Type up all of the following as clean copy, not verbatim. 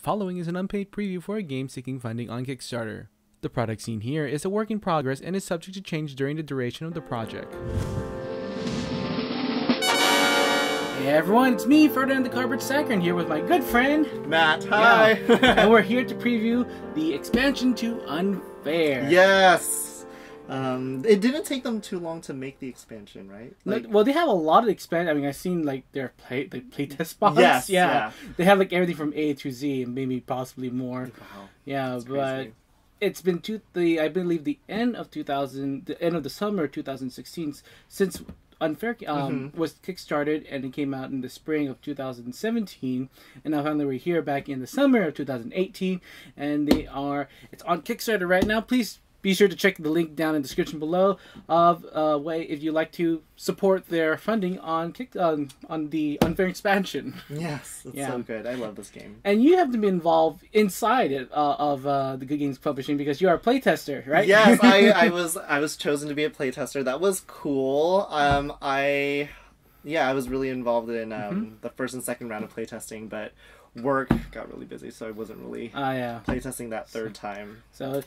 The following is an unpaid preview for a game seeking funding on Kickstarter. The product seen here is a work in progress and is subject to change during the duration of the project. Hey everyone, it's me, Ferdinand the Cardboard Stacker, here with my good friend, Matt. Hi! Yeah. And we're here to preview the expansion to Unfair. Yes! It didn't take them too long to make the expansion, right? Like, well, they have a lot of expansion. I mean, I've seen like their playtest box. Yes, yeah. They have like everything from A to Z and maybe possibly more. Wow. Yeah, that's but crazy. It's been I believe the end of the summer 2016 since Unfair was kickstarted, and it came out in the spring of 2017, and now finally we're here back in the summer of 2018, and it's on Kickstarter right now. Please be sure to check the link down in the description below of a way if you'd like to support their funding on the Unfair Expansion. Yes, it's so good. I love this game. And you have to be involved inside it, of the Good Games Publishing, because you are a playtester, right? Yes, I was chosen to be a playtester. That was cool. I was really involved in the first and second round of playtesting, but work got really busy, so I wasn't really playtesting that third time. So.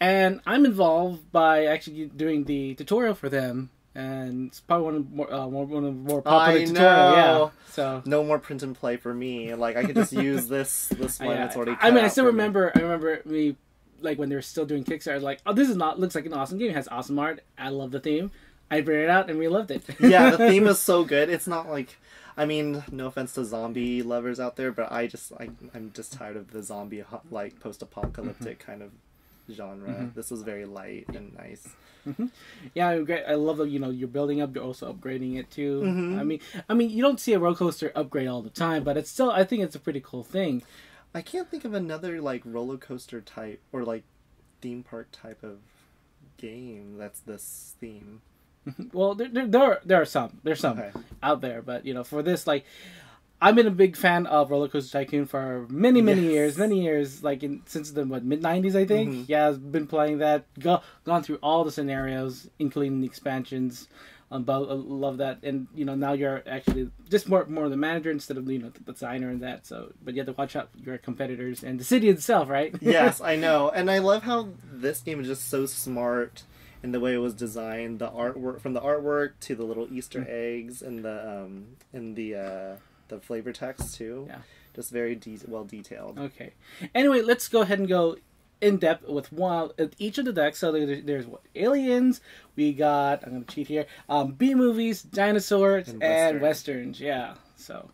And I'm involved by actually doing the tutorial for them, and it's probably one of the more popular tutorials. Yeah, so no more print and play for me. Like I could just use this one that's already. I mean, I still remember. I remember me like when they were still doing Kickstarter. Like, oh, this is not looks like an awesome game. It has awesome art. I love the theme. I brought it out, and we loved it. Yeah, the theme is so good. It's not like. I mean, no offense to zombie lovers out there, but I'm just tired of the zombie like post-apocalyptic kind of genre. This was very light and nice. Yeah, great. I love that. You know, you're building up, you're also upgrading it too. I mean, you don't see a roller coaster upgrade all the time, but it's still, I think it's a pretty cool thing. I can't think of another like roller coaster type or like theme park type of game that's this theme. Well, there are some okay. out there, but you know, for this, like, I've been a big fan of Roller Coaster Tycoon for many years, like since the mid-90s, I think. Yeah, I've been playing that, gone through all the scenarios, including the expansions. But I love that, and you know, now you're actually just more the manager instead of, you know, the designer and that. So, but you have to watch out your competitors and the city itself, right? Yes, I know, and I love how this game is just so smart. And the way it was designed, the artwork, from the artwork to the little Easter eggs and the flavor text too, just very well detailed. Okay, anyway, let's go ahead and go in depth with each of the decks. So there's what, Aliens, we got, I'm gonna cheat here, B-movies, Dinosaurs, and Westerns. Yeah, so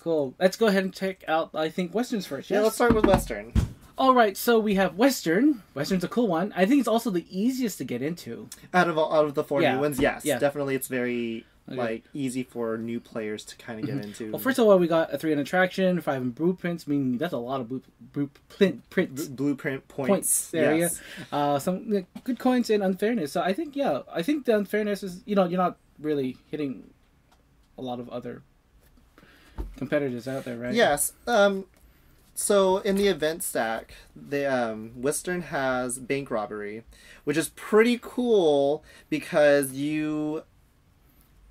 cool. Let's go ahead and check out, I think, Westerns first. Yes? Yeah, let's start with Western. All right, so we have Western. Western's a cool one. I think it's also the easiest to get into. Out of the four new ones, yes. Yeah. Definitely, it's very like easy for new players to kind of get into. Well, first of all, we got a 3 in attraction, 5 in blueprints. I mean, that's a lot of blueprint points. There you go. Some good coins in unfairness. So I think the unfairness is, you know, you're not really hitting a lot of other competitors out there, right? Yes. So in the event stack, the Western has bank robbery, which is pretty cool because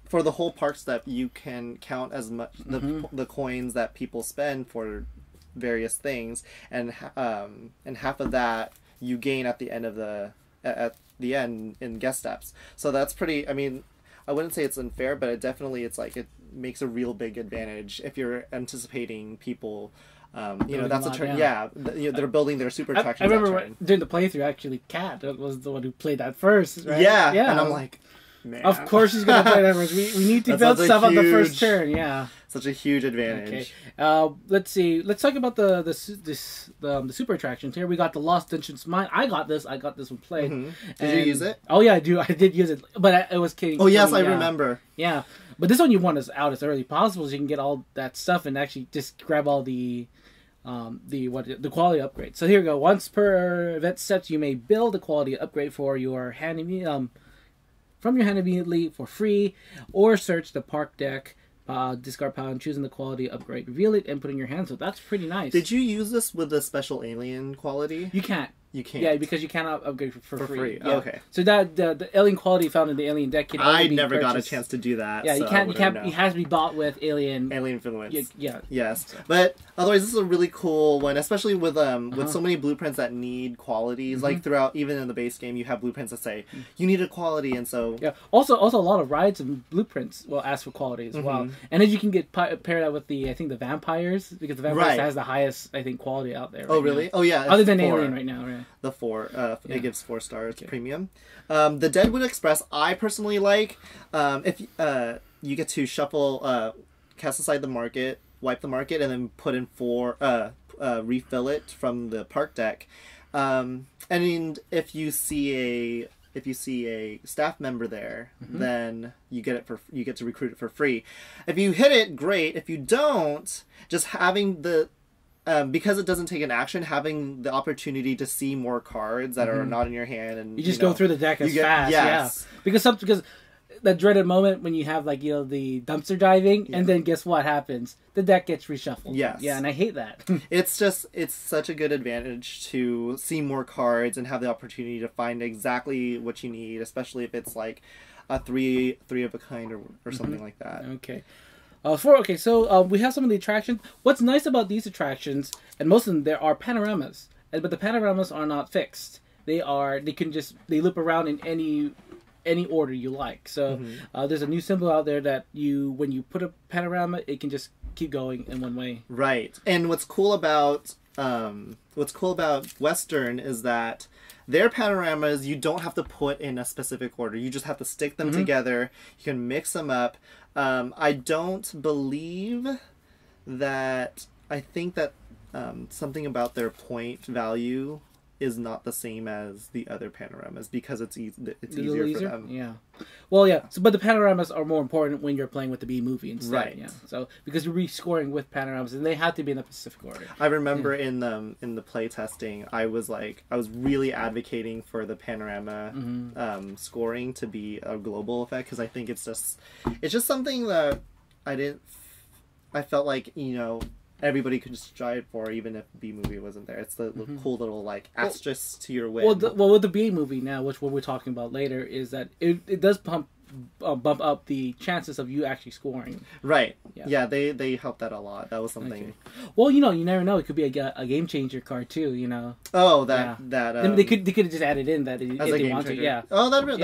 for the whole park step, you can count as much the coins that people spend for various things, and half of that you gain at the end at the end in guest steps. So that's pretty. I mean, I wouldn't say it's unfair, but it definitely, it's like, it makes a real big advantage if you're anticipating people. You know, that's a turn. Yeah, they're building their super attraction. I remember during the playthrough, actually, Kat was the one who played that first, right? Yeah, yeah. And I'm like, man, of course she's gonna play that first. We need to build stuff on the first turn. Yeah, such a huge advantage. Okay, let's see. Let's talk about the super attractions here. We got the Lost Dungeons Mine. I got this one played. Did you use it? Oh yeah, I do. I did use it, but I was kidding. Oh yes, I remember. Yeah. But this one you want us out as early as possible, so you can get all that stuff and actually just grab all the quality upgrades. So here we go. Once per event set, you may build a quality upgrade for your hand from your hand immediately for free, or search the park deck, discard pile, and choosing the quality upgrade, reveal it, and put it in your hand. So that's pretty nice. Did you use this with the special alien quality? You can't. You can't. Yeah, because you cannot upgrade for free. Yeah. Okay. So that the alien quality found in the alien deck can only be purchased. Got a chance to do that. Yeah, so you can't. It has to be bought with alien influence. Yeah. Yes, but otherwise, this is a really cool one, especially with so many blueprints that need qualities. Mm-hmm. Like throughout, even in the base game, you have blueprints that say you need a quality, and so yeah. Also a lot of rides and blueprints will ask for quality as well, and then you can get paired up with the vampires, because the vampires has the highest quality out there. Right now. Oh yeah. Other than alien right now, right? The four, it gives 4 stars premium. The Deadwood Express, I personally like. If you get to shuffle, cast aside the market, wipe the market, and then put in 4, refill it from the park deck. And if you see a staff member there, then you get to recruit it for free. If you hit it, great. If you don't, just having the because it doesn't take an action, having the opportunity to see more cards that are not in your hand, and you just go through the deck fast. Yes. Yeah, because that dreaded moment when you have the dumpster diving, and then guess what happens? The deck gets reshuffled. Yes. Yeah, and I hate that. It's such a good advantage to see more cards and have the opportunity to find exactly what you need, especially if it's like a three of a kind or something like that. Okay. So we have some of the attractions. What's nice about these attractions, and most of them, there are panoramas, but the panoramas are not fixed. They loop around in any order you like. So there's a new symbol out there that when you put a panorama, it can just keep going in one way. Right. And what's cool about Western is that their panoramas, you don't have to put in a specific order. You just have to stick them together. You can mix them up. I don't believe that... I think that something about their point value is not the same as the other panoramas, because it's easier for them. Yeah. Well, yeah. So, but the panoramas are more important when you're playing with the B-movie instead. Right. Yeah. So, because you're rescoring with panoramas, and they have to be in the specific order. I remember in the play testing, I was really advocating for the panorama scoring to be a global effect, because I think it's just something that I felt like, everybody could strive for, even if B-movie wasn't there. It's the cool little asterisk to your win. Well, with the B-movie now, which what we're talking about later, is that it does bump up the chances of you actually scoring. Right. Yeah. They helped that a lot. That was something. Okay. Well, you never know. It could be a game changer card too. Oh, that. They could have just added in that if they wanted. Yeah. Oh, that'd be cool.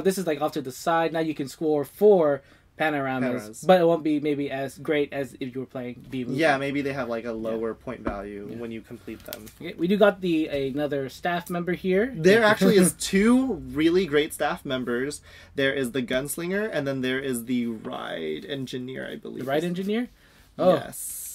This is off to the side. Now you can score 4. Panoramas, but it won't be maybe as great as if you were playing B-movie. Yeah, maybe they have a lower point value when you complete them. Okay, we do got another staff member here. There actually is 2 really great staff members. There is the Gunslinger, and then there is the Ride Engineer, I believe. The Ride Engineer? Oh. Yes.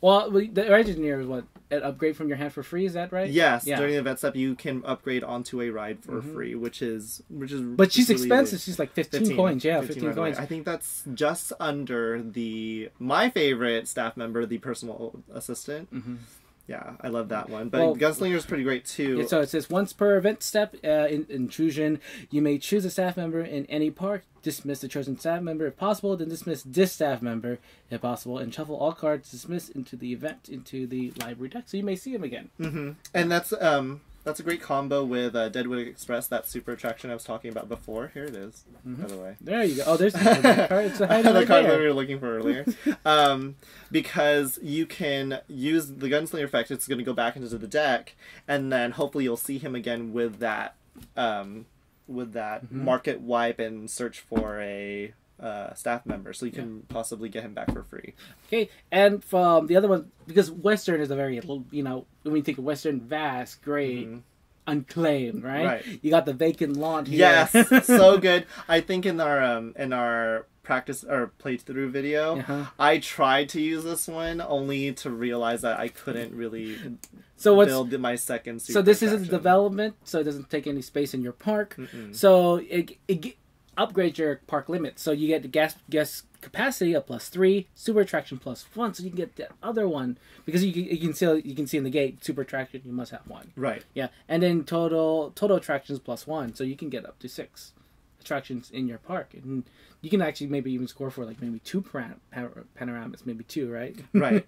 Well, the Ride Engineer is what? An upgrade from your hand for free, is that right? Yes. Yeah. During the event step, you can upgrade onto a ride for free, which is. But she's really expensive. She's 15 coins. Yeah, 15 coins. I think that's just under my favorite staff member, the personal assistant. Yeah, I love that one. But Gunslinger is pretty great too. Yeah, so it says once per event step in intrusion, you may choose a staff member in any park. Dismiss the chosen staff member if possible, then dismiss this staff member if possible, and shuffle all cards dismissed into the event into the library deck, so you may see them again. And that's a great combo with Deadwood Express, that super attraction I was talking about before. Here it is, by the way. There you go. Oh, there's the card. It's the card that we were looking for earlier. Because you can use the Gunslinger effect. It's going to go back into the deck, and then hopefully you'll see him again with that market wipe and search for a staff member, so you can possibly get him back for free. Okay, and from the other one, because Western is a very when you think of Western, vast, great, unclaimed, right? You got the vacant lot here. Yes, so good. I think in our practice or playthrough video, I tried to use this one only to realize that I couldn't really. Build my second. Super attraction. Isn't development, so it doesn't take any space in your park. So it upgrade your park limit, so you get the guest capacity of +3, super attraction +1, so you can get the other one, because you can see in the gate super attraction you must have 1, right? Yeah, and then total attractions +1, so you can get up to 6. attractions in your park, and you can actually maybe even score for like maybe two panoramas, maybe two, right? Right.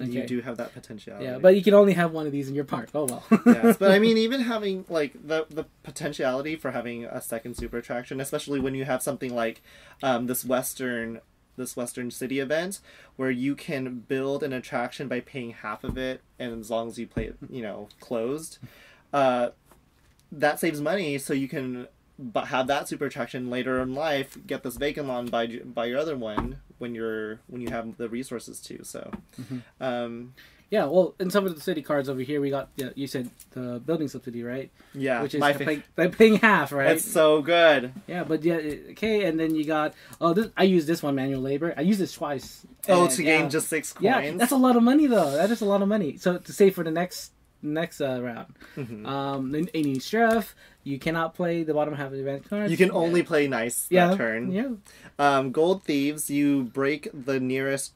Okay. You do have that potentiality. Yeah, but you can only have one of these in your park. Oh well. Yes, but I mean, even having like the potentiality for having a second super attraction, especially when you have something like this Western City event, where you can build an attraction by paying half of it, and as long as you play it, you know, closed, that saves money, so you can have that super attraction later in life, get this vacant lot by your other one when you have the resources to. So, yeah, well, in some of the city cards over here, we got, yeah, you said the building subsidy, right? Yeah. Which is paying half, right? That's so good. Yeah, but yeah, okay, and then you got, oh, this, I use this one, manual labor. I use this twice. Oh, and, to gain just 6 coins? Yeah, that's a lot of money, though. That is a lot of money. So to save for the next round. Then any sheriff, you cannot play the bottom half of the event cards. You can only play nice that turn. Yeah. Gold Thieves, you break the nearest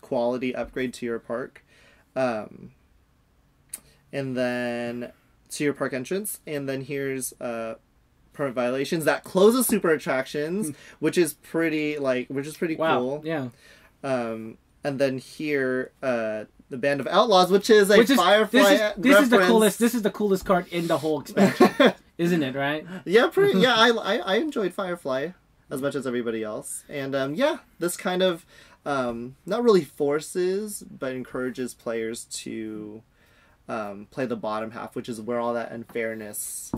quality upgrade to your park. And then to your park entrance. And then here's Permit Violations that closes super attractions, which is pretty wow. Cool. Yeah. And then here the Band of Outlaws, which is Firefly reference. This is the coolest card in the whole expansion, isn't it? Right? Yeah, pretty. Yeah, I enjoyed Firefly as much as everybody else, and yeah, this kind of not really forces but encourages players to play the bottom half, which is where all that unfairness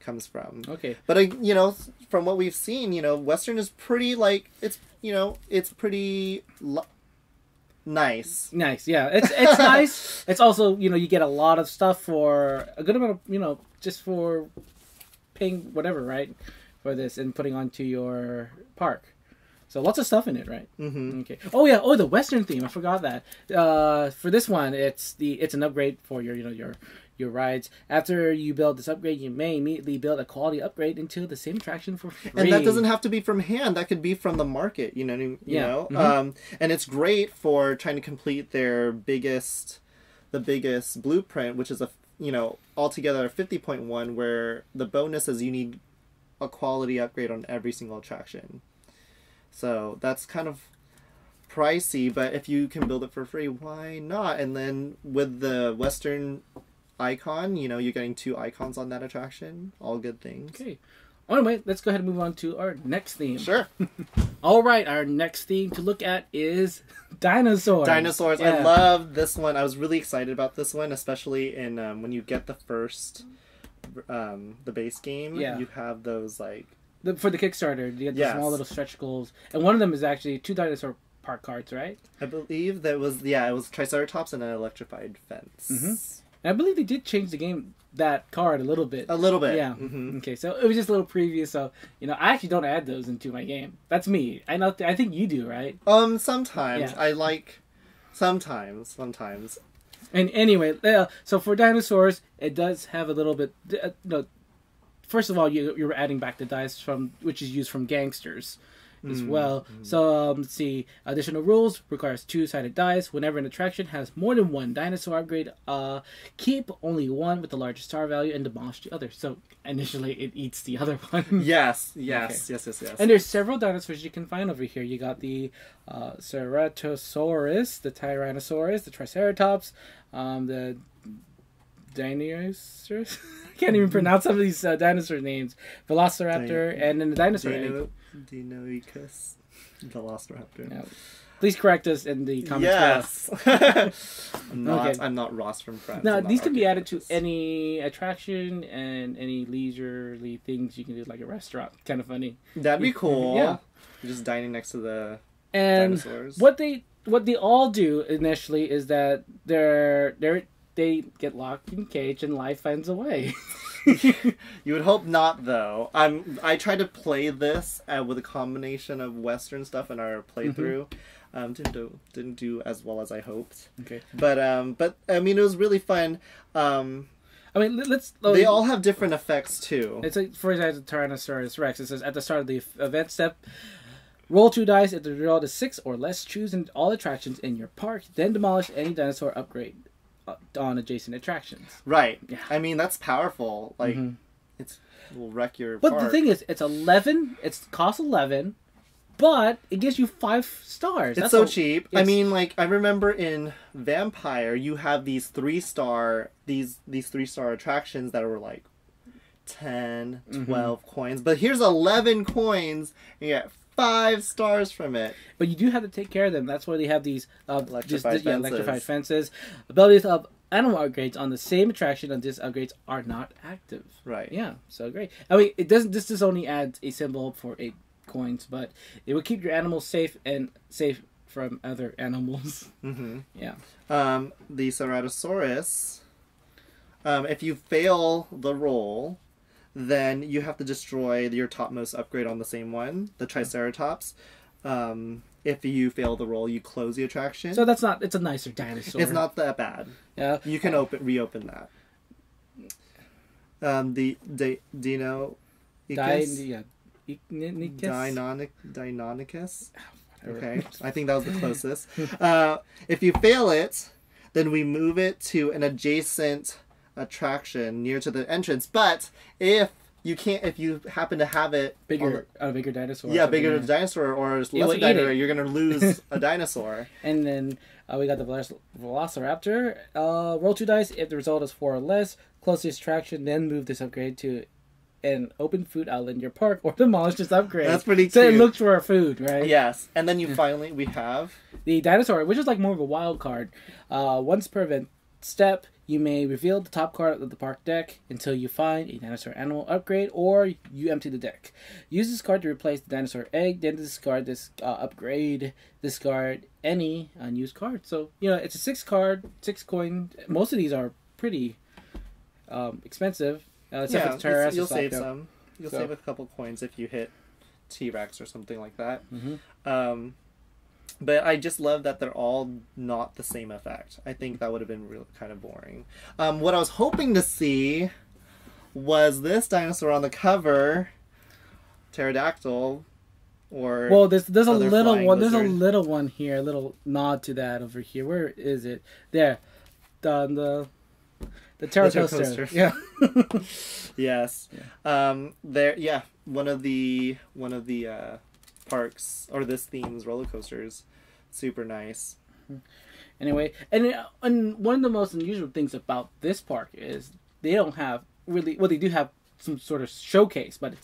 comes from. Okay, but you know, from what we've seen, you know, Western is pretty it's pretty. Nice, yeah. It's nice. It's also, you know, you get a lot of stuff for a good amount of, you know, just for paying whatever, right? For this and putting onto your park. So lots of stuff in it, right? Okay. Oh yeah. Oh, the Western theme. I forgot that. For this one, it's an upgrade for your, you know, your rides. After you build this upgrade, you may immediately build a quality upgrade into the same attraction for free. And that doesn't have to be from hand. That could be from the market, you know. And it's great for trying to complete their biggest blueprint, which is a, you know, altogether a 50.1, where the bonus is you need a quality upgrade on every single attraction. So that's kind of pricey, but if you can build it for free, why not? And then with the Western icon, you know, you're getting 2 icons on that attraction. All good things. Okay. Anyway, let's go ahead and move on to our next theme. Sure. All right, our next theme to look at is Dinosaurs. Dinosaurs. Yeah. I love this one. I was really excited about this one, especially in when you get the first, the base game. Yeah. You have those, like... For the Kickstarter, you get the small little stretch goals. And one of them is actually 2 dinosaur park cards, right? I believe that was, yeah, it was Triceratops and an electrified fence. I believe they did change the game, that card, a little bit. A little bit. Yeah. Okay, so it was just a little preview, so, you know, I actually don't add those into my game. That's me. I think you do, right? Sometimes. Yeah. I like... Sometimes. And anyway, so for Dinosaurs, it does have a little bit... no, first of all, you're adding back the dice from... Which is used from gangsters as well. So, let's see. Additional rules requires 2-sided dice. Whenever an attraction has more than 1 dinosaur upgrade, keep only 1 with the largest star value and demolish the other. So, initially, it eats the other one. Yes. And there's several dinosaurs you can find over here. You got the Ceratosaurus, the Tyrannosaurus, the Triceratops, the Dinosaurs. I can't even pronounce some of these dinosaur names. Velociraptor, and then the dinosaur. Dinochus. Velociraptor. Yeah. Please correct us in the comments. Yes. I'm not Ross from France. No, these can be added to any attraction and any leisurely things you can do, like a restaurant. Kind of funny. That'd be cool. Yeah. You're just dining next to the dinosaurs. What they all do initially is that they get locked in a cage and life finds a way. You would hope not, though. I tried to play this with a combination of Western stuff in our playthrough. Didn't do as well as I hoped. Okay. But I mean, it was really fun. I mean, let's... they all have different effects, too. It's like, for example, Tyrannosaurus Rex. It says, at the start of the event step... Roll 2 dice. If the result is 6 or less, choose all attractions in your park. Then demolish any dinosaur upgrade on adjacent attractions. Right. Yeah. I mean, that's powerful. Like, it will wreck your park. But the thing is, it's 11. It costs 11, but it gives you 5 stars. It's so cheap. Yes. I mean, like, I remember in Vampire, you have these 3-star these 3-star attractions that were like 10, 12 coins. But here's 11 coins, and you get 5 stars from it. But you do have to take care of them. That's why they have these electrified fences. Abilities of animal upgrades on the same attraction, and these upgrades are not active. Right. Yeah. So great. I mean, it doesn't. This just only adds a symbol for 8 coins, but it will keep your animals safe and safe from other animals. Yeah. The Ceratosaurus. If you fail the roll, then you have to destroy your topmost upgrade on the same one, the Triceratops. If you fail the roll, you close the attraction. So that's not, it's a nicer dinosaur. It's not that bad. Yeah. You can reopen that. The Deinonychus. Okay. I think that was the closest. If you fail it, then we move it to an adjacent attraction near to the entrance. But if you can't, if you happen to have it a bigger dinosaur, bigger dinosaur or lesser dinosaur, you're gonna lose a dinosaur. And then we got the Velociraptor. Roll 2 dice. If the result is 4 or less, close this attraction, then move this upgrade to an open food outlet in your park, or demolish this upgrade. That's pretty cute. So it looks for our food, right? Yes. And then you finally, we have the dinosaur, which is like more of a wild card. Once per event step, you may reveal the top card of the park deck until you find a dinosaur animal upgrade, or you empty the deck. Use this card to replace the dinosaur egg, then discard this upgrade. Discard any unused card. So, you know, it's a 6-card, 6-coin. Most of these are pretty expensive. Yeah, you'll save some. You'll save a couple coins if you hit T-Rex or something like that. But I just love that they're all not the same effect. I think that would have been real, kind of boring. What I was hoping to see was this dinosaur on the cover, pterodactyl, or well, there's a little one. Lizard. There's a little one here. A little nod to that over here. Where is it? There, the Pterocoaster. Yeah. Yes. Yeah. There. Yeah. One of the parks, or this theme's roller coasters. Super nice. Anyway, and one of the most unusual things about this park is they don't have really, well, they do have some sort of showcase, but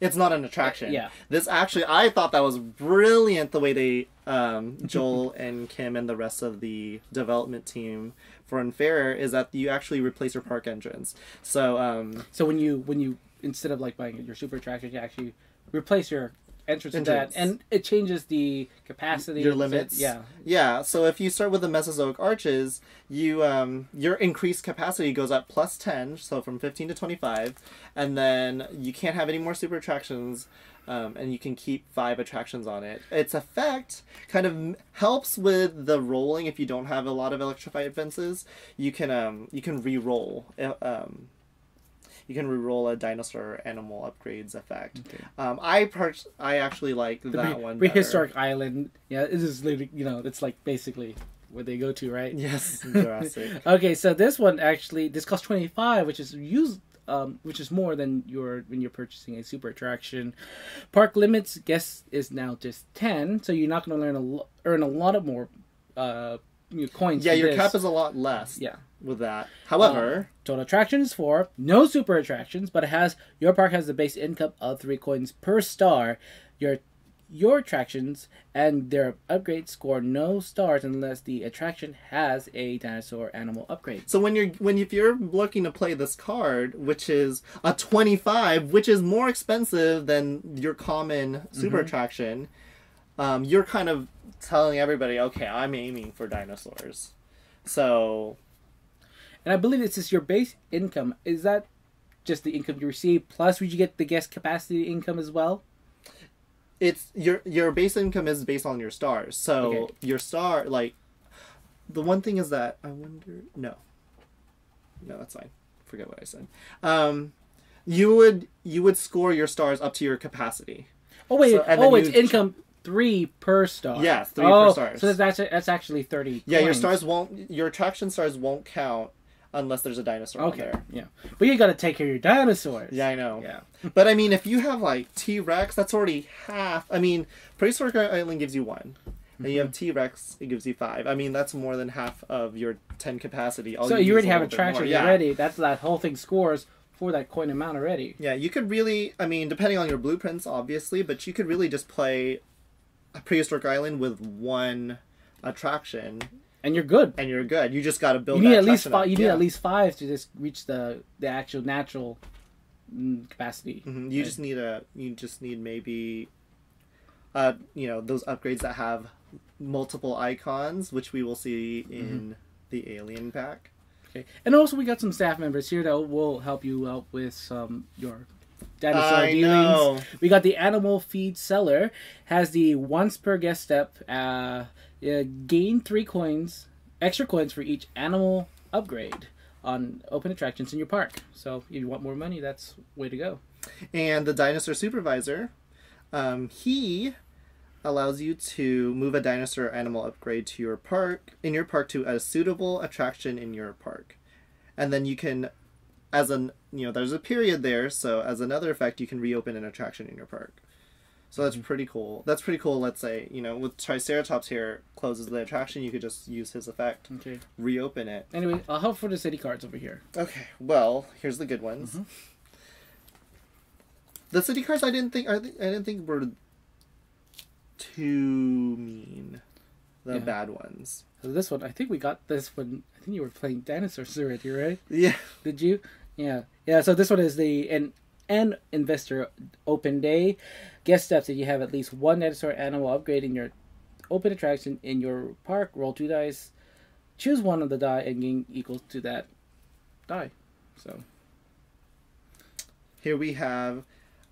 it's not an attraction. Yeah. This actually, I thought that was brilliant the way they, Joel and Kim and the rest of the development team for Unfair, is that you actually replace your park entrance. So, so when you, instead of like buying your super attraction, you actually replace your entrance to that, and it changes the capacity, your limits. Yeah. So if you start with the Mesozoic arches, you your increased capacity goes up +10, so from 15 to 25, and then you can't have any more super attractions, and you can keep 5 attractions on it. Its effect kind of helps with the rolling. If you don't have a lot of electrified fences, you can re-roll. You can re-roll a dinosaur animal upgrades effect. Okay. I actually like that one. Prehistoric Island. Yeah, this is literally, you know, it's like basically where they go to, right? Yes. Jurassic. Okay, so this one actually costs 25, which is more than when you're purchasing a super attraction. Park limits guess is now just 10, so you're not going to earn a lot of more coins. Yeah, your cap is a lot less. Yeah. With that, however, total attractions 4, no super attractions, but it has your park has the base income of 3 coins per star. Your attractions and their upgrades score no stars unless the attraction has a dinosaur animal upgrade. So if you're looking to play this card, which is a 25, which is more expensive than your common super attraction, you're kind of telling everybody, okay, I'm aiming for dinosaurs, so. And I believe it's just your base income. Is that just the income you receive? Plus, would you get the guest capacity income as well? It's your base income is based on your stars. So your star, like, the one thing is that I wonder. No, that's fine. Forget what I said. You would score your stars up to your capacity. Oh wait! So, it's income. 3 per star. Yes, 3 per stars. So that's actually 30. Yeah, your attraction stars won't count unless there's a dinosaur on there. Yeah. But you gotta take care of your dinosaurs. Yeah, I know. Yeah. But I mean, if you have like T-Rex, that's already half. I mean, Prehistoric Island gives you 1. And you have T-Rex, it gives you 5. I mean, that's more than half of your 10 capacity. So you already have attraction already. That's that whole thing scores for that coin amount already. Yeah, you could really, I mean, depending on your blueprints, obviously, but you could really just play a Prehistoric Island with 1 attraction. And you're good. And you're good. You just got to build that attraction. You need at least 5 to just reach the actual natural capacity. Mm-hmm. You just need maybe, you know, those upgrades that have multiple icons, which we will see in the alien pack. Okay. And also we got some staff members here that will help you out with some your dinosaur dealings. We got the animal feed seller, has the once per guest step, gain 3 coins, extra coins for each animal upgrade on open attractions in your park. So if you want more money, that's way to go. And the dinosaur supervisor, he allows you to move a dinosaur animal upgrade to your park, in your park, to a suitable attraction in your park. And then you can, as an, you know, there's a period there, so as another effect, you can reopen an attraction in your park. So that's pretty cool. That's pretty cool. Let's say, you know, with Triceratops here, closes the attraction, you could just use his effect, reopen it. Anyway, I'll help for the city cards over here. Okay, well, here's the good ones. The city cards, I didn't think were too mean. The bad ones. So this one, I think we got this one. I think you were playing Dinosaurs already, right? Yeah. Did you? Yeah. Yeah, so this one is the an investor open day. Guest steps: that you have at least 1 dinosaur animal upgrade in your open attraction in your park. Roll 2 dice. Choose 1 of the die and gain equals to that die. So here we have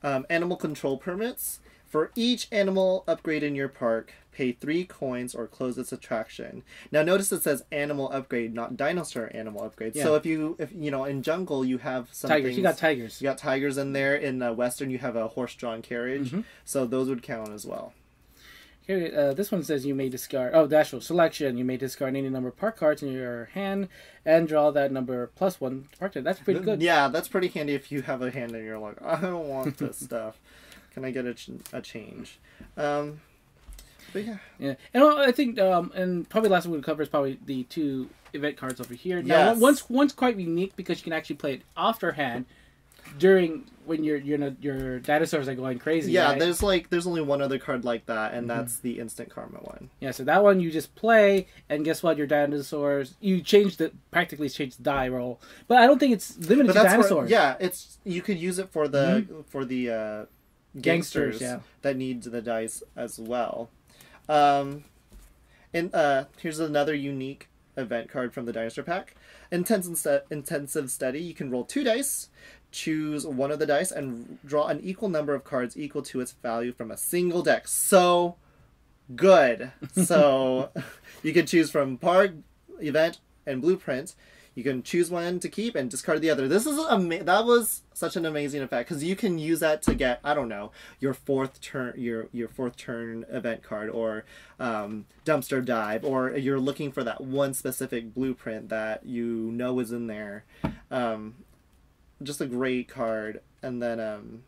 animal control permits. For each animal upgrade in your park, pay 3 coins or close its attraction. Now notice it says animal upgrade, not dinosaur animal upgrade. Yeah. So if you know, in jungle you have some tigers. You got tigers. You got tigers in there. In Western you have a horse-drawn carriage. So those would count as well. Here, this one says you may discard. Oh, the actual selection. You may discard any number of park cards in your hand and draw that number +1 park card. That's pretty good. Yeah, that's pretty handy if you have a hand and you're like, I don't want this stuff. Can I get a change? But yeah. Yeah. And I think, and probably last one we'll cover is probably the 2 event cards over here. Now, one's quite unique because you can actually play it off your hand during when your dinosaurs are going crazy. Yeah, right? there's only one other card like that, and that's the instant karma one. Yeah, so that one you just play, and guess what? Your dinosaurs, you practically change the die roll. But I don't think it's limited to dinosaurs. You could use it for the gangsters that need the dice as well. And here's another unique event card from the dinosaur pack. Intensive study. You can roll 2 dice, choose 1 of the dice, and draw an equal number of cards equal to its value from a single deck. So good. So you can choose from park, event, and blueprint. You can choose one to keep and discard the other. This is that was such an amazing effect because you can use that to get, I don't know, your fourth turn event card, or dumpster dive, or you're looking for that one specific blueprint that you know is in there. Just a great card, and then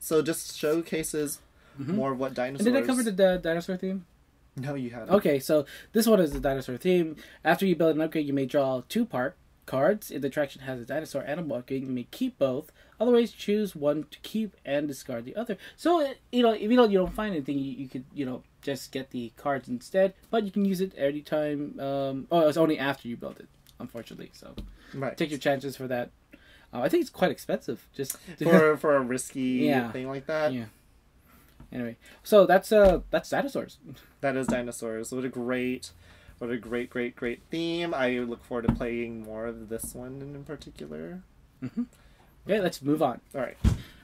so just showcases more of what dinosaurs. And did I cover the dinosaur theme? No, you haven't. Okay, so this one is the dinosaur theme. After you build an upgrade, you may draw 2 park cards. If the attraction has a dinosaur animal upgrade, you may keep both. Otherwise, choose 1 to keep and discard the other. So, you know, if you don't find anything, you could, you know, just get the cards instead. But you can use it every time. It's only after you build it, unfortunately. So, take your chances for that. I think it's quite expensive just for a risky thing like that. Yeah. Anyway, so that's dinosaurs. That is dinosaurs. What a great theme. I look forward to playing more of this one in particular. Okay, let's move on. All right.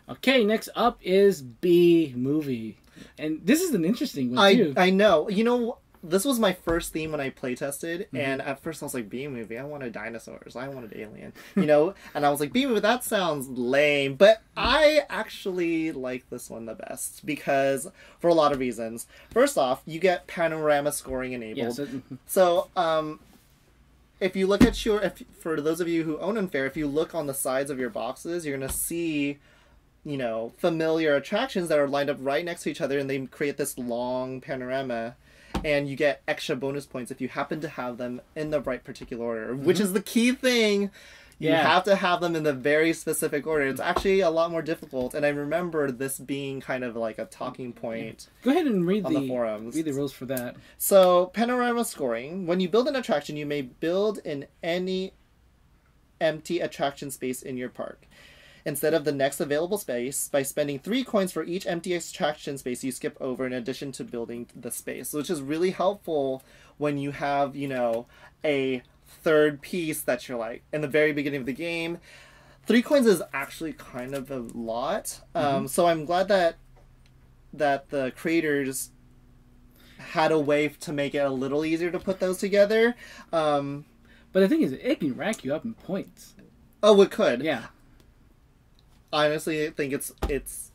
Okay, next up is B-movie, and this is an interesting one too. I know. You know, this was my first theme when I playtested, and at first I was like, B-movie, I wanted dinosaurs, I wanted alien, you know? And I was like, B-movie, that sounds lame, but I actually like this one the best, because, for a lot of reasons. First off, you get panorama scoring enabled. Yeah, so if you look at your, for those of you who own Unfair, if you look on the sides of your boxes, you're going to see, you know, familiar attractions that are lined up right next to each other, and they create this long panorama, and you get extra bonus points if you happen to have them in the right particular order, which is the key thing. Yeah. You have to have them in the very specific order. It's actually a lot more difficult, and I remember this being kind of like a talking point. Go ahead and read on the forums. Read the rules for that. So, panorama scoring. When you build an attraction, you may build in any empty attraction space in your park instead of the next available space. By spending 3 coins for each empty attraction space you skip over, in addition to building the space, which is really helpful when you have, you know, a third piece that you're like in the very beginning of the game. 3 coins is actually kind of a lot. So I'm glad that the creators had a way to make it a little easier to put those together. But the thing is, it can rack you up in points. Oh, it could. Yeah. Honestly, I think it's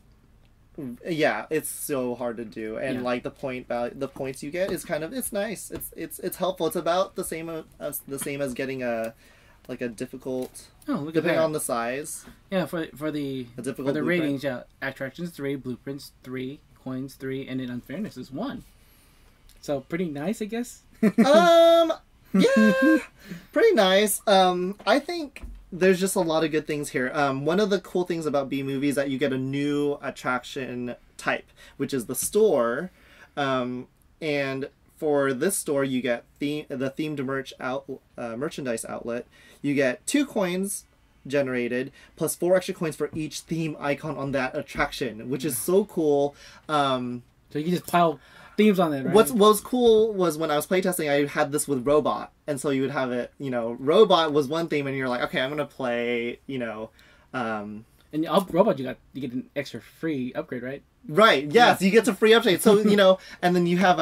so hard to do, and like the point value, the points you get is kind of, it's nice, it's helpful. It's about the same as getting a difficult, depending on the size. Yeah, for the ratings, yeah, attractions 3, blueprints 3, coins 3, and in Unfairness is 1. So pretty nice, I guess. Yeah, pretty nice. I think there's just a lot of good things here. One of the cool things about B-movies is that you get a new attraction type, which is the store. And for this store, you get the themed merchandise outlet. You get 2 coins generated, plus 4 extra coins for each theme icon on that attraction, which is so cool. So you can just pile themes on it, right? What was cool was when I was playtesting, I had this with Robot. And so you would have it, you know, Robot was one theme, and you're like, okay, I'm going to play, you know... and Robot, you get an extra free upgrade, right? Right, yes, yeah. You get a free upgrade. So, you know, and then you have,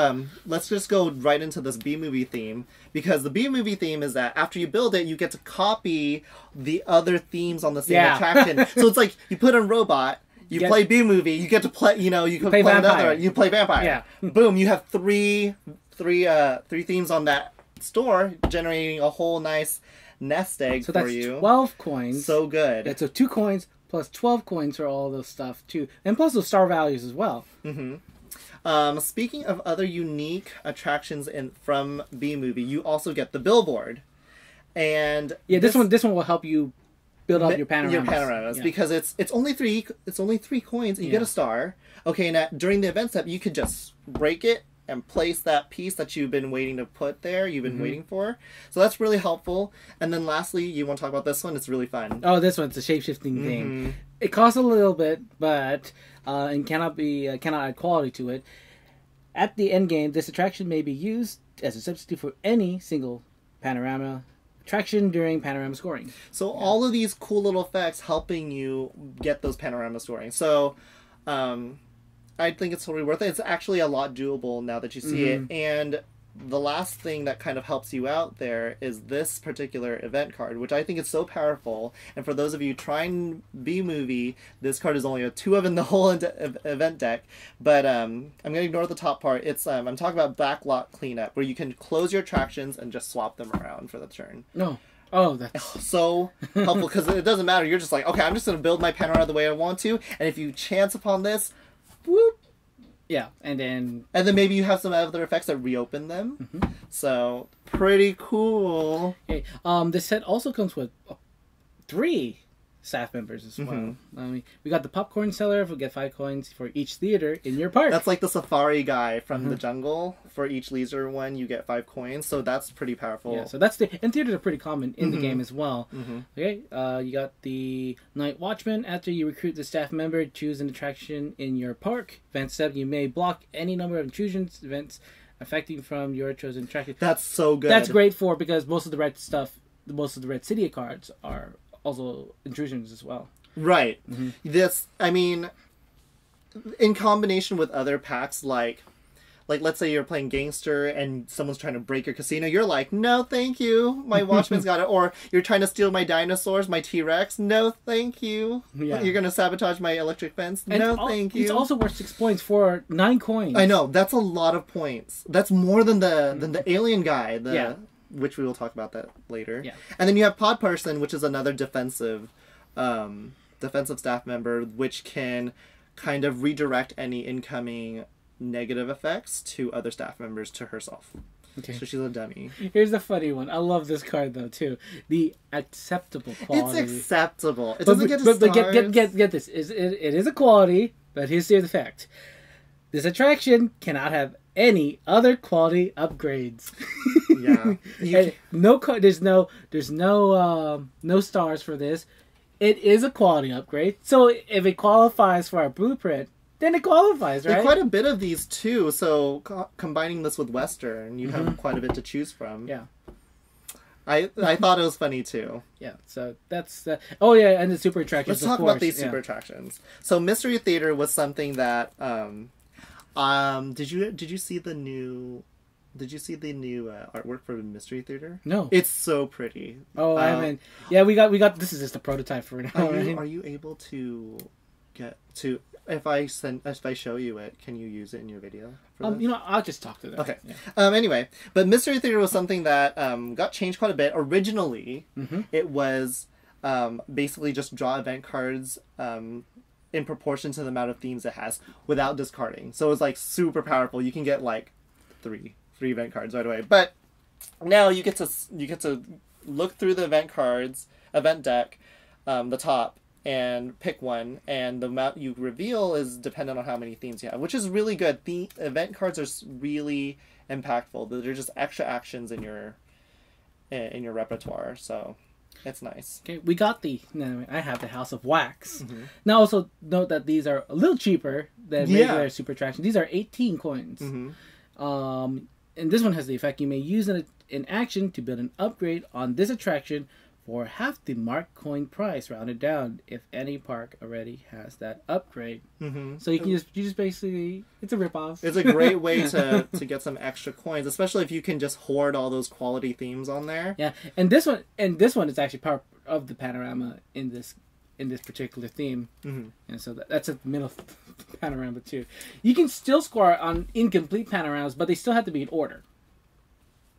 let's just go right into this B-movie theme, because the B-movie theme is that after you build it, you get to copy the other themes on the same attraction. So it's like, you put in Robot... You play B-movie, you get to play, you know, you can play another, you play Vampire. Yeah. Boom, you have three themes on that store, generating a whole nice nest egg for you. So that's 12 coins. So good. Yeah, so 2 coins plus 12 coins for all those stuff, too. And plus those star values as well. Mm-hmm. Speaking of other unique attractions from B-movie, you also get the billboard. And... yeah, this one will help you... build up your panoramas. Because it's only three coins, and you get a star. Okay, now during the event step, you could just break it and place that piece that you've been waiting to put there, you've been waiting for. So that's really helpful. And then lastly, you want to talk about this one? It's really fun. Oh, this one's a shape-shifting thing. It costs a little bit, but and cannot add quality to it. At the end game, this attraction may be used as a substitute for any single panorama attraction during panorama scoring. So all of these cool little effects helping you get those panorama scoring. So I think it's totally worth it. It's actually a lot doable now that you see it. And the last thing that kind of helps you out there is this particular event card, which I think is so powerful. And for those of you trying B-movie, this card is only a 2 of in the whole event deck. But I'm going to ignore the top part. It's I'm talking about backlot cleanup, where you can close your attractions and just swap them around for the turn. No. Oh, that's so helpful, because it doesn't matter. You're just like, okay, I'm just going to build my panorama the way I want to. And if you chance upon this, whoop. Yeah, and then maybe you have some other effects that reopen them. So pretty cool. Hey, this set also comes with 3 staff members as well. I mean, we got the popcorn seller. We'll get 5 coins for each theater in your park. That's like the safari guy from the jungle. For each leisure one, you get 5 coins. So that's pretty powerful. Yeah. So that's and theaters are pretty common in the game as well. Okay. You got the night watchman. After you recruit the staff member, choose an attraction in your park. Event step. You may block any number of intrusions events affecting from your chosen attraction. That's so good. That's great for, because most of the red stuff, most of the red city cards are also intrusions as well. Right. This, I mean, in combination with other packs, like let's say you're playing Gangster and someone's trying to break your casino, you're like, no, thank you. My Watchman's got it. Or you're trying to steal my dinosaurs, my T-Rex. No, thank you. Yeah. You're going to sabotage my electric fence. And no, thank you. It's also worth 6 points for 9 coins. I know. That's a lot of points. That's more than the alien guy. The which we will talk about that later. Yeah. And then you have Pod Person, which is another defensive staff member, which can kind of redirect any incoming negative effects to other staff members to herself. Okay. So she's a dummy. Here's the funny one. I love this card though too. The acceptable quality. It's acceptable. It doesn't get to stars. But get this. It is a quality, but here's the fact. This attraction cannot have any other quality upgrades. Yeah. There's no stars for this. It is a quality upgrade. So if it qualifies for our blueprint, then it qualifies, right? There's quite a bit of these too. So combining this with Western, you have quite a bit to choose from. Yeah. I thought it was funny too. Yeah, so that's the... Oh yeah, and the super attractions, of course. Let's talk about these super attractions. So Mystery Theater was something that did you see the new artwork for Mystery Theater? No. It's so pretty. Oh, I mean, yeah, we got this is just a prototype for now. Are you able to get to... If I show you it, can you use it in your video? You know, I'll just talk to them. Okay. Yeah. Anyway, but Mystery Theater was something that got changed quite a bit. Originally, it was basically just draw event cards in proportion to the amount of themes it has without discarding. So it was like super powerful. You can get like three event cards right away. But now you get to look through the event deck, the top, and pick one, and the amount you reveal is dependent on how many themes you have, which is really good. The event cards are really impactful. They're just extra actions in your repertoire, so it's nice. Okay, we got the... No, I have the House of Wax. Now also note that these are a little cheaper than regular super attractions. These are 18 coins. And this one has the effect: you may use an action to build an upgrade on this attraction for half the mark coin price, rounded down, if any park already has that upgrade. So you just basically, it's a ripoff. It's a great way to get some extra coins, especially if you can just hoard all those quality themes on there. Yeah, and this one is actually part of the panorama in this particular theme, and so that's a middle panorama too. You can still score on incomplete panoramas, but they still have to be in order.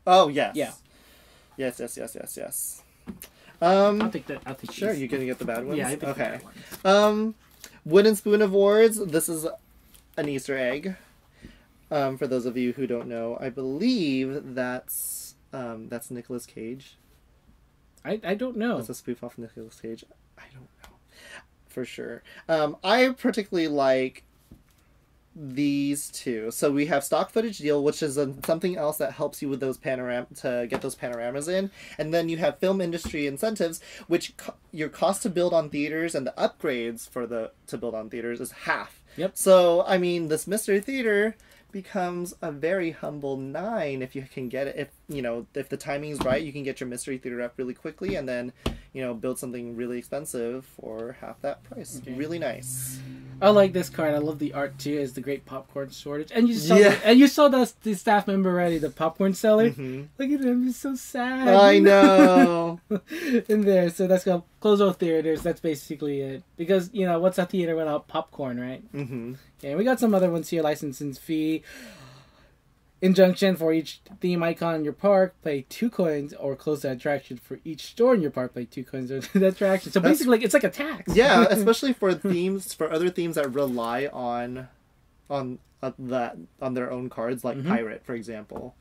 Oh yes. Yeah. Yes. I'll take that. I'll take sure, these. You're going to get the bad ones? Yeah, I think okay. The bad ones. Wooden Spoon Awards. This is an Easter egg. For those of you who don't know, I believe that's Nicolas Cage. I don't know. That's a spoof off Nicolas Cage. I don't know. For sure. I particularly like these two. So we have Stock Footage Deal, which is something else that helps you with those panoramas in, and then you have Film Industry Incentives, which your cost to build on theaters and the upgrades for the to build on theaters is half. Yep. So I mean, this Mystery Theater becomes a very humble 9 if you can get it. If you know, if the timing is right, you can get your Mystery Theater up really quickly, and then you know, build something really expensive for half that price. Okay. Really nice. I like this card. I love the art too. It's the great popcorn shortage, and you saw the staff member already, the popcorn seller. Look at him; he's so sad. I know. In there, so that's gonna close all theaters. That's basically it. Because you know, what's a theater without popcorn, right? Okay, we got some other ones here: licensing fee, injunction for each theme icon in your park, pay 2 coins, or close the attraction for each store in your park, pay 2 coins or the attraction. So basically, it's like a tax. Yeah, especially for themes, for other themes that rely on their own cards, like Pirate, for example.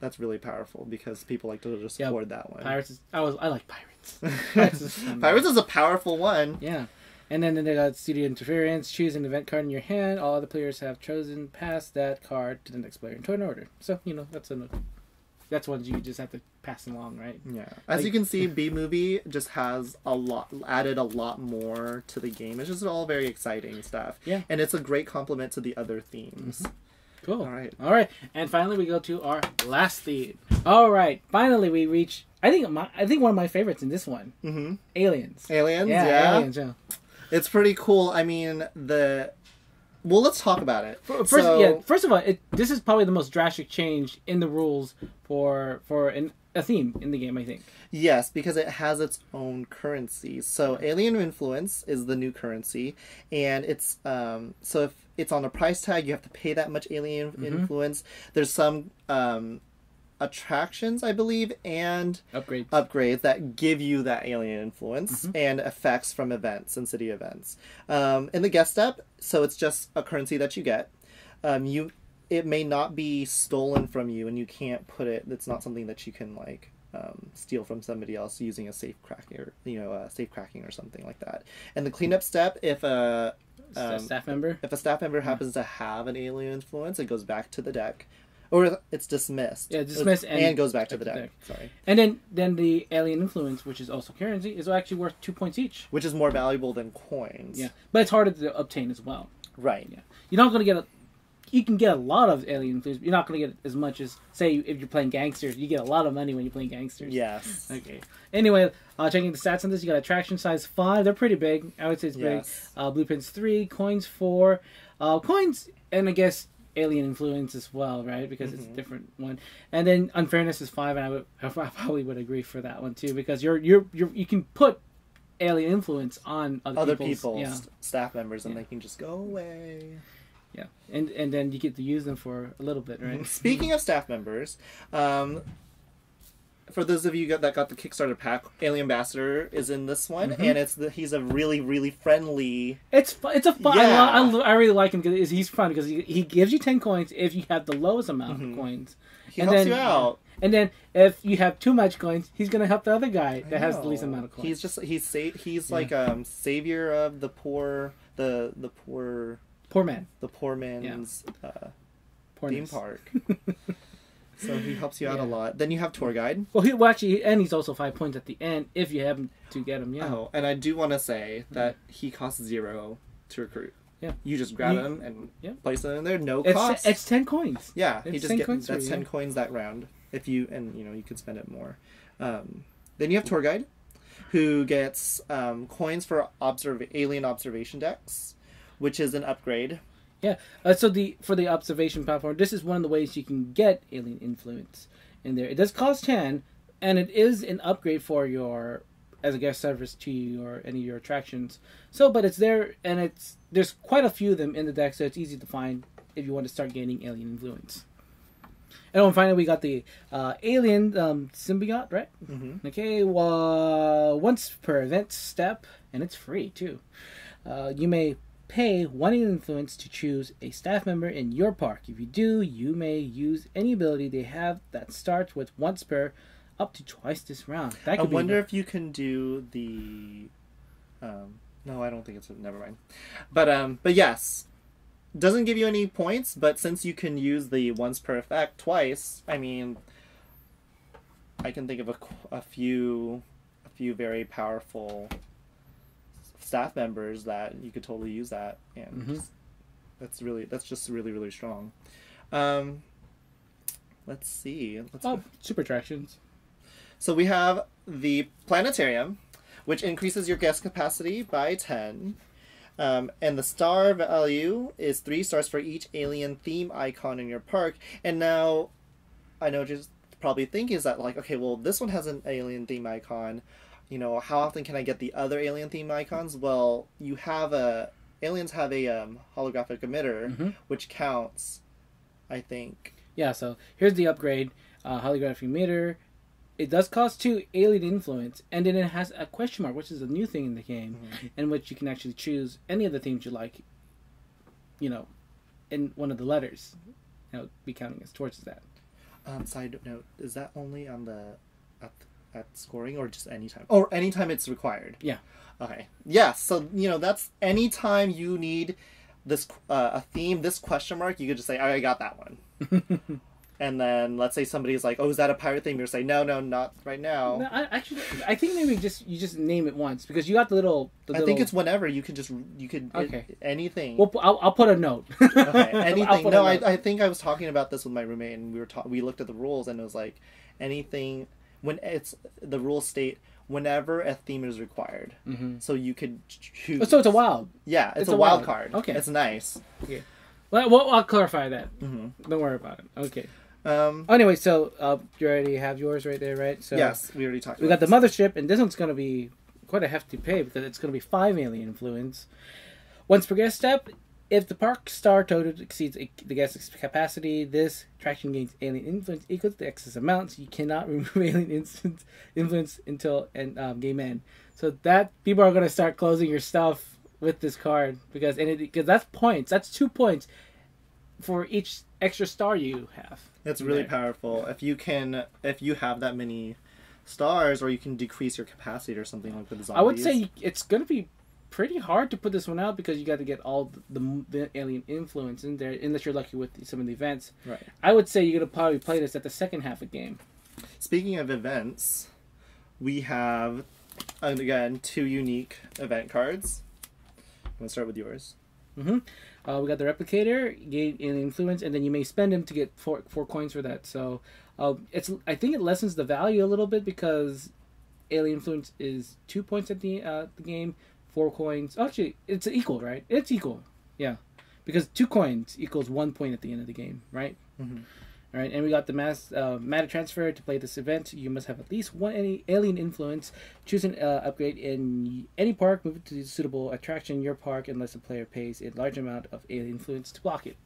That's really powerful because people like to just hoard that one. Pirates is, I like Pirates. Pirates is a powerful one. Yeah. And then they got Studio Interference. Choose an event card in your hand. All other players have chosen. Pass that card to the next player in turn order. So, you know, that's ones you just have to pass along, right? Yeah. As you can see, B-Movie just has added a lot more to the game. It's just all very exciting stuff. Yeah. And it's a great complement to the other themes. Cool. All right. And finally, we go to our last theme. All right. Finally, we reach, I think one of my favorites in this one. Aliens. Aliens, yeah. Aliens, yeah. It's pretty cool. I mean, well, let's talk about it. First of all, this is probably the most drastic change in the rules for a theme in the game, I think. Yes, because it has its own currency. So Alien Influence is the new currency, and it's so if it's on a price tag, you have to pay that much Alien Influence. There's some attractions, I believe, and upgrades that give you that alien influence and effects from events and city events. In the guest step, so it's just a currency that you get. It may not be stolen from you, and you can't put it. It's not something that you can like steal from somebody else using a safe cracker, you know, safe cracking or something like that. And the cleanup step, if a staff member happens to have an alien influence, it goes back to the deck. Or it's dismissed. Yeah, dismissed and goes back to the deck. Sorry. And then the alien influence, which is also currency, is actually worth 2 points each. Which is more valuable than coins. Yeah, but it's harder to obtain as well. Right. Yeah, you're not going to get a... You can get a lot of alien influence, but you're not going to get as much as, say, if you're playing gangsters. You get a lot of money when you're playing gangsters. Yes. Okay. Anyway, checking the stats on this, you got attraction size 5. They're pretty big. I would say it's big. Blueprints 3, coins 4. Coins, and I guess... alien influence as well, right? Because it's a different one. And then unfairness is 5, and I probably would agree for that one too, because you can put alien influence on other people's staff members, and they can just go away. Yeah, and then you get to use them for a little bit, right? Speaking of staff members, for those of you that got the Kickstarter pack, Alien Ambassador is in this one, and he's a really, really friendly. It's fun. Yeah. I really like him because he's fun because he gives you 10 coins if you have the lowest amount of coins. He helps you out. And then if you have too much coins, he's gonna help the other guy that has the least amount of coins. He's like savior of the poor, the poor man's theme park. So he helps you out a lot. Then you have Tour Guide. Well, actually, and he's also 5 points at the end if you happen to get him. Yeah. Oh, and I do want to say that he costs 0 to recruit. Yeah. You just grab him and place him in there. No cost. It's 10 coins. Yeah. It's ten coins that round. If you you could spend it more. Then you have Tour Guide, who gets coins for alien observation decks, which is an upgrade. Yeah, so for the observation platform, this is one of the ways you can get alien influence in there. It does cost 10, and it is an upgrade for your, as a guest service to you or any of your attractions. So, but it's there, and there's quite a few of them in the deck, so it's easy to find if you want to start gaining alien influence. And finally, we got the alien symbiote, right? Okay, well, once per event step, and it's free too. You may pay 1 influence to choose a staff member in your park. If you do, you may use any ability they have that starts with once per up to twice this round. That could I wonder if you can do the... no, I don't think it's... Never mind. But yes. Doesn't give you any points, but since you can use the once per effect twice, I mean... I can think of a few very powerful... staff members that you could totally use that, and that's just really strong. Let's see. Super attractions. So we have the planetarium, which increases your guest capacity by 10, and the star value is 3 stars for each alien theme icon in your park. And now, I know just probably thinking is that like, okay, well this one has an alien theme icon. You know, how often can I get the other alien theme icons? Well, you have aliens have a holographic emitter, which counts, I think. Yeah, so here's the upgrade. Holographic emitter. It does cost 2 alien influence, and then it has a question mark, which is a new thing in the game, in which you can actually choose any of the themes you like, you know, in one of the letters. And it would be counting as towards that. Side note, is that only on the... At scoring, or just anytime? Or anytime it's required. Yeah. Okay. Yeah, so, you know, that's anytime you need this a theme, this question mark, you could just say, oh, I got that one. And then, let's say somebody's like, oh, is that a pirate theme? You're saying, no, not right now. No, I think maybe you just name it once, because you got the little... I think it's whenever. Anything. Well, I'll put a note. Okay, anything. No, I think I was talking about this with my roommate, and we looked at the rules, and it was like, anything... When the rules state whenever a theme is required, so you could choose. So it's a wild. Yeah, it's a wild card. Okay, it's nice. Okay, well I'll clarify that. Don't worry about it. Okay. Anyway, so you already have yours right there, right? So yes, we already talked. We got the mothership, and this one's going to be quite a hefty pay because it's going to be 5 alien influence. Once per guest step, If the park star total exceeds the guest's capacity, this attraction gains alien influence equals the excess amount, so you cannot remove alien influence until game end. So that people are going to start closing your stuff with this card because that's points. That's 2 points for each extra star you have. That's really powerful. If you have that many stars, or you can decrease your capacity or something like the zombies. I would say it's going to be pretty hard to put this one out because you got to get all the alien influence in there, unless you're lucky with some of the events. Right. I would say you're going to probably play this at the second half of the game. Speaking of events, we have, again, 2 unique event cards. I'm going to start with yours. Mm-hmm. We got the Replicator, gain alien influence, and then you may spend them to get four coins for that. So I think it lessens the value a little bit because alien influence is 2 points at the game. 4 coins. Actually, it's equal, right? It's equal. Yeah. Because 2 coins equals 1 point at the end of the game, right? Mm-hmm. All right. And we got the matter transfer. To play this event, you must have at least one alien influence. Choose an upgrade in any park. Move it to the suitable attraction in your park unless the player pays a large amount of alien influence to block it.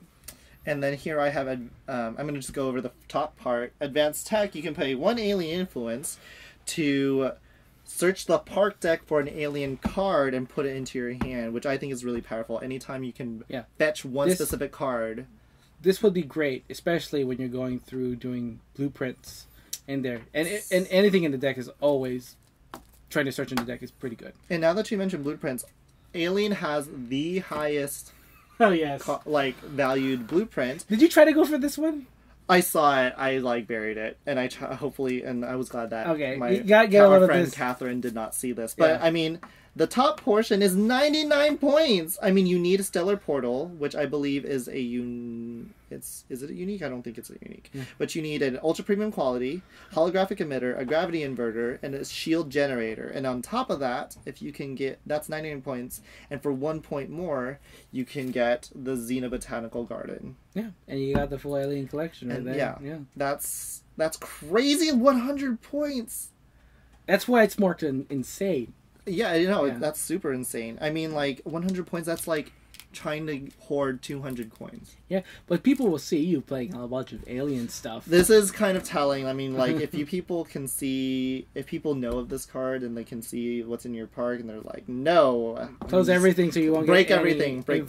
And then here I have, I'm going to just go over the top part. Advanced tech, you can pay 1 alien influence to search the park deck for an alien card and put it into your hand, which I think is really powerful. Anytime you can fetch one specific card. This would be great, especially when you're going through doing blueprints in there. And anything in the deck is always... Trying to search in the deck is pretty good. And now that you mentioned blueprints, Alien has the highest valued blueprint. Did you try to go for this one? I saw it. I buried it, and I was glad that my friend Catherine did not see this. But I mean, the top portion is 99 points. I mean, you need a Stellar Portal, which I believe is a Is it a unique? I don't think it's a unique. Yeah. But you need an ultra premium quality, holographic emitter, a gravity inverter, and a shield generator. And on top of that, if you can get, that's 99 points. And for 1 point more, you can get the Xenobotanical Garden. Yeah, and you got the full alien collection right there. Yeah, that's crazy. 100 points. That's why it's marked insane. Yeah, I know that's super insane. I mean, 100 points. That's trying to hoard 200 coins. Yeah, but people will see you playing a bunch of alien stuff. This is kind of telling. I mean, if people know of this card and they can see what's in your park and they're like, no. Close everything so you won't get everything. Break.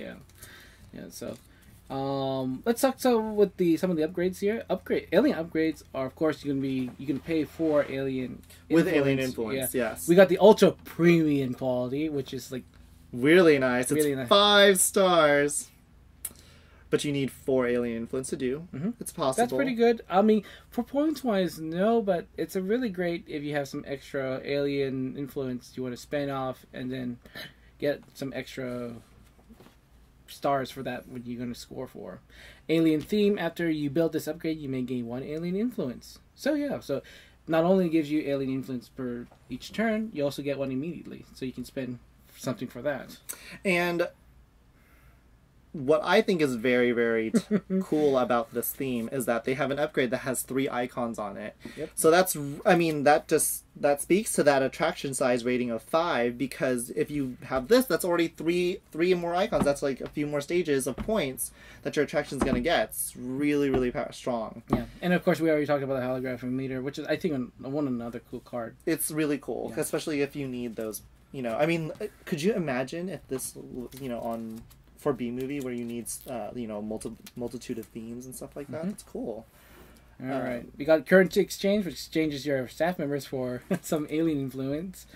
Yeah. Yeah, so let's talk with some of the upgrades here. Alien upgrades are, of course, you can pay for alien influence. With alien influence, yes. We got the ultra premium quality, which is really nice. It's 5 stars. But you need 4 alien influence to do. Mm-hmm. It's possible. That's pretty good. I mean, for points-wise, no, but it's a really great if you have some extra alien influence you want to spend off and then get some extra stars for that when you're going to score for. Alien theme. After you build this upgrade, you may gain 1 alien influence. So, yeah. So, not only gives you alien influence per each turn, you also get 1 immediately. So, you can spend something for that. And what I think is very, very cool about this theme is that they have an upgrade that has 3 icons on it. Yep. So that speaks to that attraction size rating of 5, because if you have this, that's already three more icons. That's a few more stages of points that your attraction's going to get. It's really, really strong. Yeah. And of course, we already talked about the holographic meter, which is, I think, another cool card. It's really cool, especially if you need those. You know, I mean, could you imagine if this, for B-movie where you need, multitude of themes and stuff like that? Mm-hmm. That's cool. All right. We got currency exchange, which exchanges your staff members for some alien influence.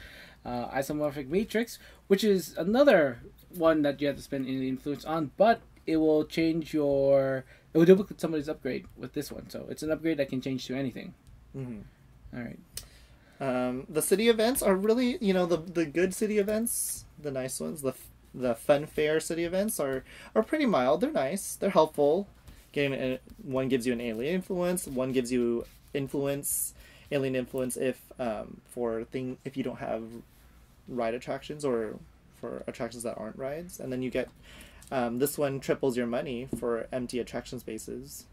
Isomorphic matrix, which is another one that you have to spend alien influence on, but it will change it will duplicate somebody's upgrade with this one. So it's an upgrade that can change to anything. Mm-hmm. All right. The city events are really, the good city events, the nice ones, the fun fair city events are pretty mild. They're nice. They're helpful. One gives you an alien influence. One gives you alien influence if you don't have ride attractions or for attractions that aren't rides. And then you get, this one triples your money for empty attraction spaces.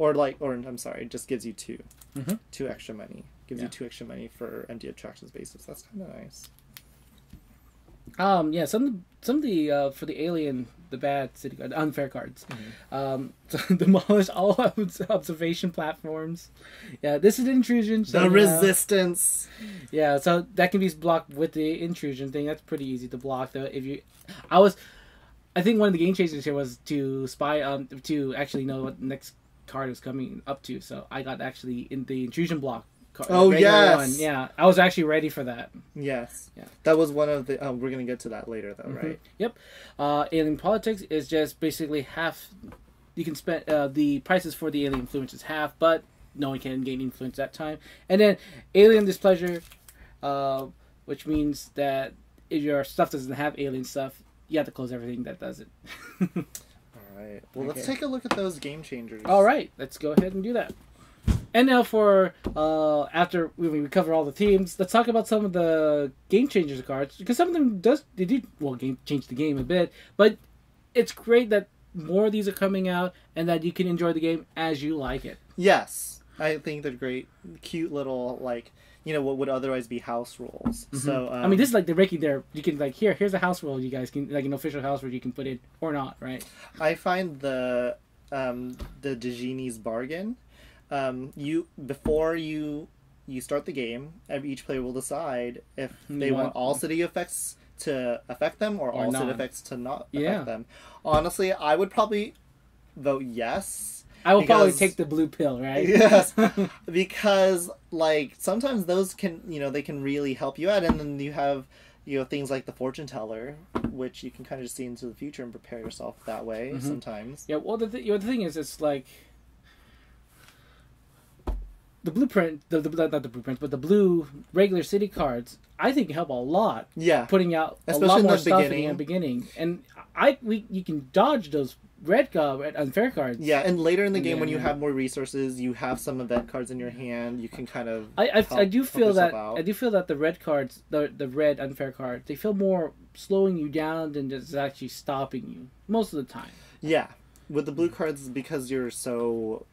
Just gives you 2. Mm-hmm. 2 extra money. Gives you 2 extra money for empty attraction spaces. That's kind of nice. Some of the for the alien the bad city guard, the unfair guards. Mm-hmm. So demolish all observation platforms. Yeah, this is intrusion. So the resistance. Yeah, so that can be blocked with the intrusion thing. That's pretty easy to block though. If you, I think one of the game changes here was to spy to actually know what the next card is coming up to. So I got actually in the intrusion block. Oh yes, one. Yeah. I was actually ready for that. Yes, yeah. That was one of the. We're gonna get to that later, though, mm-hmm. right? Yep. Alien politics is just basically half. You can spend the prices for the alien influence is half, but no one can gain influence that time. And then alien displeasure, which means that if your stuff doesn't have alien stuff, you have to close everything that does it. All right. Well, okay. Let's take a look at those game changers. All right, let's go ahead and do that. And now for, after we cover all the themes, let's talk about some of the Game Changers cards. Because some of them do change the game a bit. But it's great that more of these are coming out and that you can enjoy the game as you like it. Yes. I think they're great, cute little, like, you know, what would otherwise be house rules. Mm-hmm. So I mean, this is like the Ricky there. You can, like, here's a house rule you guys can, like, an official house rule you can put in or not, right? I find the Djinni's Bargain... Before you start the game, each player will decide if they want all city effects to affect them or all city effects to not affect them. Honestly, I would probably vote yes. I will probably take the blue pill, right? Yes, because like sometimes those can they can really help you out, and then you have things like the fortune teller, which you can kind of just see into the future and prepare yourself that way mm-hmm. sometimes. Yeah. Well, the thing is, it's like. The blueprint, not the blueprint, but the blue regular city cards, I think help a lot. Yeah, putting out especially a lot more stuff in the beginning, and you can dodge those red unfair cards. Yeah, and later in the game when you have more resources, you have some event cards in your hand. You can kind of. I do feel that the red cards, the red unfair cards, they feel more slowing you down than just actually stopping you most of the time. Yeah, with the blue cards because you're so.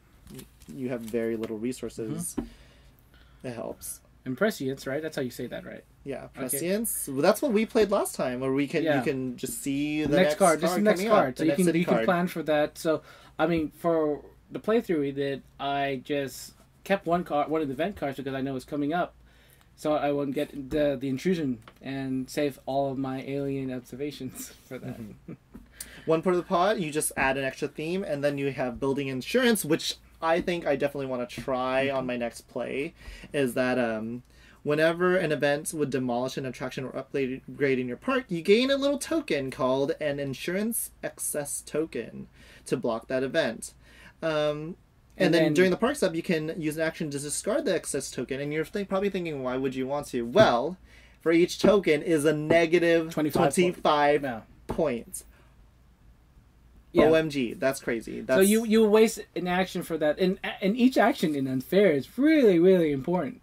You have very little resources. Mm-hmm. It helps. And prescience, right? That's how you say that, right? Yeah, prescience. Okay. Well, that's what we played last time, where we can you can just see the next card. Just the next card, so you can plan for that. So, I mean, for the playthrough we did, I just kept one of the event cards because I know it's coming up, so I won't get the intrusion and save all of my alien observations for that. Mm-hmm. One part of the pod, you just add an extra theme, and then you have building insurance, which. I think I definitely want to try on my next play is that whenever an event would demolish an attraction or upgrade in your park, you gain a little token called an insurance excess token to block that event. And then during the park stop, you can use an action to discard the excess token. And you're probably thinking, why would you want to? Well, for each token is a negative 25 points. Yeah. OMG, that's crazy. That's... So you waste an action for that, and each action in Unfair is really, really important.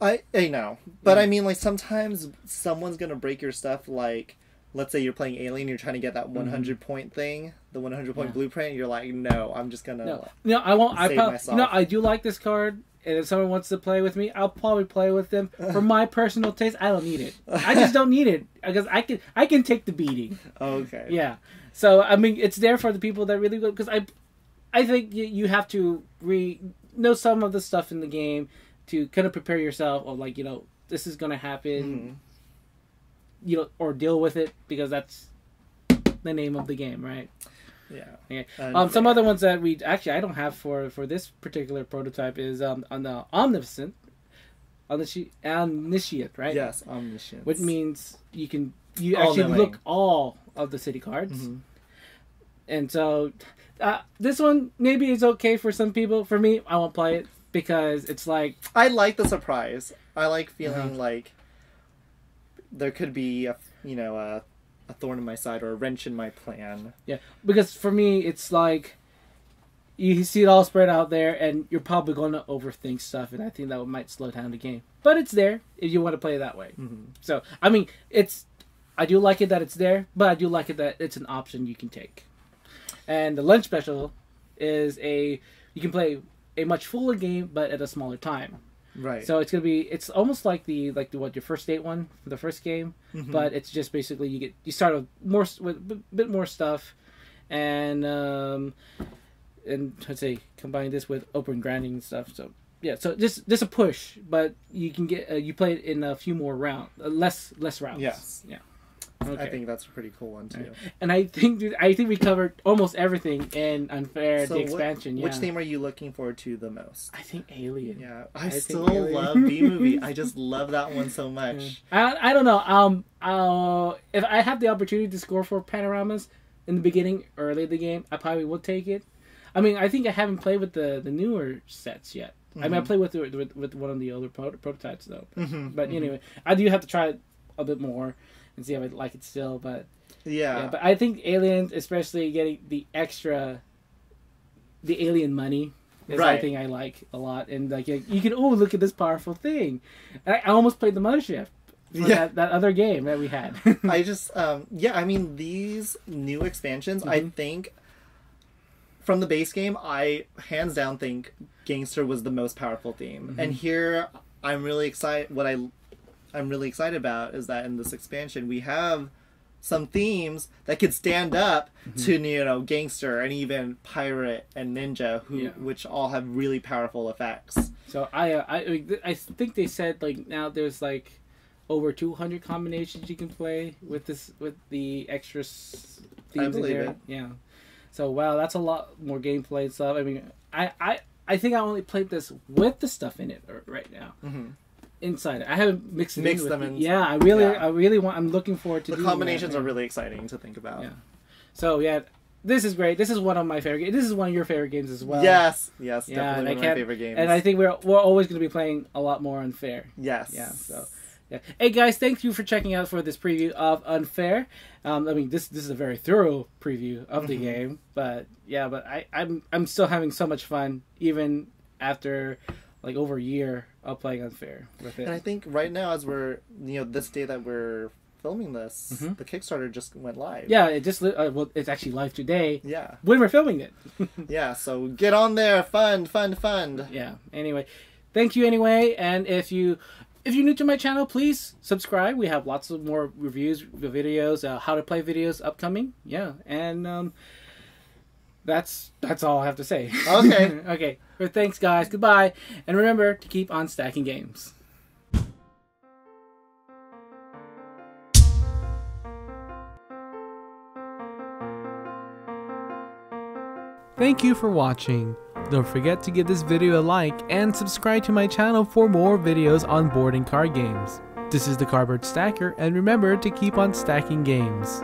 I know, but yeah. I mean, like sometimes someone's gonna break your stuff. Like, let's say you're playing Alien, you're trying to get that 100 point thing, the 100 point blueprint. You're like, no, I'm just gonna. No, I won't. I do like this card. And if someone wants to play with me, I'll probably play with them. For my personal taste, I don't need it. I just don't need it because I can take the beating. Okay. Yeah. So I mean, it's there for the people that really go because I think you have to know some of the stuff in the game to kind of prepare yourself of like this is gonna happen, or deal with it because that's the name of the game, right? Yeah. Okay. Some other ones that we actually I don't have for this particular prototype is on the omniscient, right? Yes, omniscient. Which means you actually look all of the city cards, and so this one maybe is okay for some people. For me, I won't play it because it's like I like the surprise. I like feeling like there could be a thorn in my side or a wrench in my plan. Yeah, because for me, it's like you see it all spread out there, and you're probably going to overthink stuff, and I think that might slow down the game. But it's there if you want to play that way. Mm-hmm. So, I mean, I do like it that it's there, but I do like it that it's an option you can take. And the lunch special is you can play a much fuller game, but at a smaller time. Right. So it's gonna be, it's almost like the what your first date one for the first game, mm-hmm. but it's just basically you get, you start with more, with a bit more stuff, and let's say combine this with open grinding and stuff. So yeah, so just a push, but you can get you play it in a few more rounds, less rounds. Yes. Yeah. Okay. I think that's a pretty cool one too. Right. And I think, dude, I think we covered almost everything in Unfair the Expansion. Which theme are you looking forward to the most? I think Alien. Yeah, I still love B-movie. I just love that one so much. Yeah. I don't know. If I have the opportunity to score for panoramas in the beginning, early in the game, I probably will take it. I mean, I think I haven't played with the newer sets yet. Mm-hmm. I mean, I played with one of the older prototypes though. Mm-hmm. But anyway, I do have to try it a bit more and see if I like it still, but yeah, but I think Aliens, especially getting the alien money, is right. Something I like a lot, and like you can, oh, look at this powerful thing. And I almost played the Mothership for that other game that we had. I just yeah, I mean, these new expansions, mm-hmm. I think from the base game, I hands down think Gangster was the most powerful theme, mm-hmm. and here I'm really excited. What I'm really excited about is that in this expansion we have some themes that could stand up mm-hmm. to, you know, Gangster and even Pirate and Ninja, who which all have really powerful effects. So I think they said like now there's like over 200 combinations you can play with this, with the extra themes in there. Yeah. So wow, that's a lot more gameplay and stuff. I mean, I think I only played this with the stuff in it right now. Mm-hmm. Inside, I haven't mixed them in. Yeah, I really want. I'm looking forward to the combinations that are really exciting to think about. Yeah. So yeah, this is great. This is one of my favorite games. This is one of your favorite games as well. Yes, yes, yeah, definitely one of my favorite games. And I think we're always going to be playing a lot more Unfair. Yes. Yeah. So yeah. Hey guys, thank you for checking out for this preview of Unfair. I mean, this is a very thorough preview of the game, but yeah, but I'm still having so much fun even after like over a year of playing Unfair with it. And I think right now, as we're, you know, this day that we're filming this, mm-hmm. the Kickstarter just went live. Yeah, it just, well, it's actually live today. Yeah. When we're filming it. Yeah, so get on there. Fund. Yeah. Anyway, thank you anyway. And if you're new to my channel, please subscribe. We have lots of more reviews, videos, how to play videos upcoming. Yeah. And, that's all I have to say. Okay. Okay. Well, thanks, guys. Goodbye. And remember to keep on stacking games. Thank you for watching. Don't forget to give this video a like and subscribe to my channel for more videos on board and card games. This is the Cardboard Stacker, and remember to keep on stacking games.